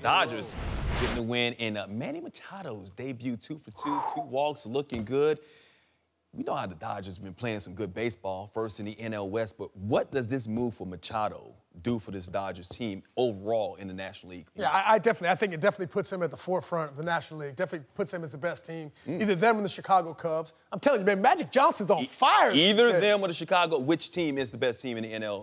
Dodgers getting the win, and Manny Machado's debut 2 for 2, 2 walks, looking good. We know how the Dodgers have been playing some good baseball, first in the NL West, but what does this move for Machado do for this Dodgers team overall in the National League? Yeah, I think it definitely puts him at the forefront of the National League, definitely puts him as the best team, either them or the Chicago Cubs. I'm telling you, man, Magic Johnson's on fire. Either them or the Chicago, which team is the best team in the NL?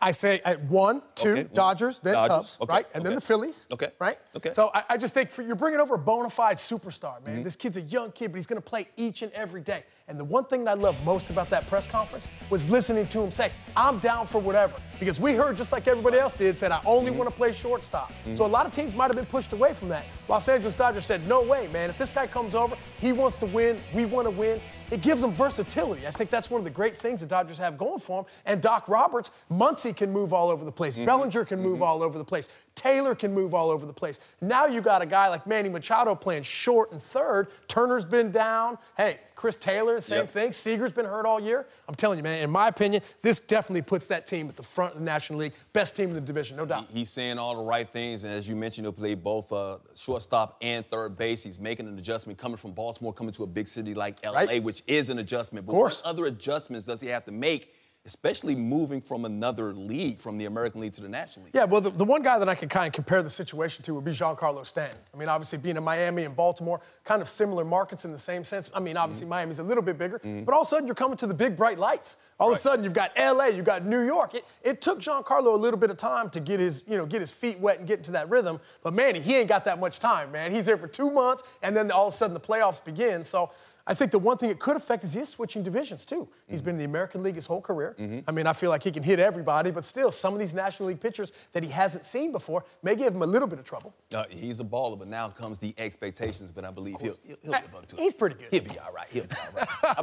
I say one, two, Dodgers, then Cubs, right? And then the Phillies, right? So I just think you're bringing over a bona fide superstar, man. This kid's a young kid, but he's going to play each and every day. And the one thing that I love most about that press conference was listening to him say, I'm down for whatever. Because we heard, just like everybody else did, said, I only want to play shortstop. So a lot of teams might have been pushed away from that. Los Angeles Dodgers said, no way, man. If this guy comes over, he wants to win, we want to win. It gives them versatility. I think that's one of the great things the Dodgers have going for them. And Doc Roberts, Muncy can move all over the place. Bellinger can move all over the place. Taylor can move all over the place. Now you got a guy like Manny Machado playing short and third. Turner's been down. Hey, Taylor, same thing. Seager's been hurt all year. I'm telling you, man, in my opinion, this definitely puts that team at the front of the National League. Best team in the division, no doubt. He's saying all the right things, and as you mentioned, he'll play both shortstop and third base. He's making an adjustment coming from Baltimore, coming to a big city like L.A., which is an adjustment. But what other adjustments does he have to make, especially moving from another league, from the American League to the National League? Yeah, well, the one guy that I can kind of compare the situation to would be Giancarlo Stanton. I mean, obviously, being in Miami and Baltimore, kind of similar markets in the same sense. I mean, obviously, Miami's a little bit bigger, but all of a sudden, you're coming to the big, bright lights. All of a sudden, you've got L.A., you've got New York. It took Giancarlo a little bit of time to get his, you know, get his feet wet and get into that rhythm. But, man, he ain't got that much time, man. He's there for 2 months, and then all of a sudden, the playoffs begin. So I think the one thing it could affect is he is switching divisions, too. He's been in the American League his whole career. I mean, I feel like he can hit everybody, but still, some of these National League pitchers that he hasn't seen before may give him a little bit of trouble. He's a baller, but now comes the expectations, but I believe he'll live up to it. He's pretty good. He'll be all right. He'll be all right.